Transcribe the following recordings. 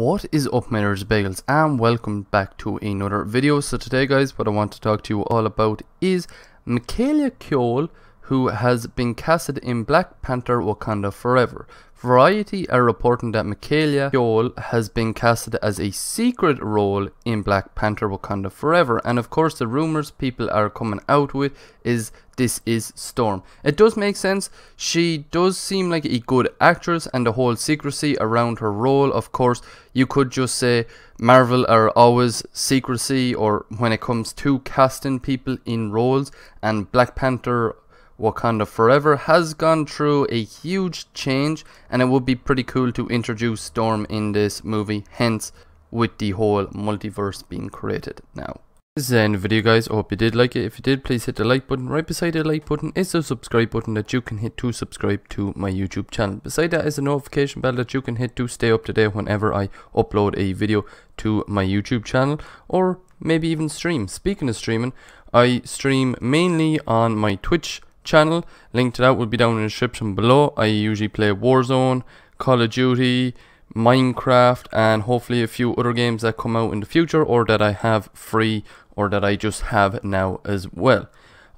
What is up, my nerds bagels, and welcome back to another video. So today guys, what I want to talk to you all about is Michaela Coel, who has been casted in Black Panther Wakanda Forever. Variety are reporting that Michaela Coel has been casted as a secret role in Black Panther Wakanda Forever, and of course the rumors people are coming out with is this is Storm. It does make sense. She does seem like a good actress, and the whole secrecy around her role, of course, you could just say Marvel are always secrecy or when it comes to casting people in roles, and Black Panther Wakanda Forever has gone through a huge change, and it would be pretty cool to introduce Storm in this movie, hence with the whole multiverse being created now. This is the end of the video guys, I hope you did like it. If you did, please hit the like button. Right beside the like button is the subscribe button that you can hit to subscribe to my YouTube channel. Beside that is a notification bell that you can hit to stay up to date whenever I upload a video to my YouTube channel, or maybe even stream. Speaking of streaming, I stream mainly on my Twitch channel, link to that will be down in the description below. I usually play Warzone, Call of Duty, Minecraft, and hopefully a few other games that come out in the future or that I have free or that I just have now as well.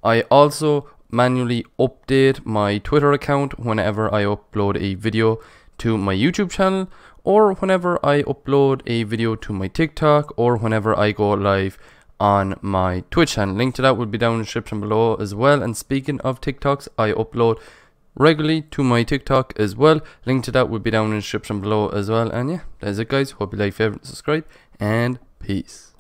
I also manually update my Twitter account whenever I upload a video to my YouTube channel, or whenever I upload a video to my TikTok, or whenever I go live on my Twitch channel. Link to that will be down in the description below as well. And speaking of TikToks, I upload regularly to my TikTok as well. Link to that will be down in the description below as well. And yeah, that's it guys. Hope you like, favorite, and subscribe, and peace.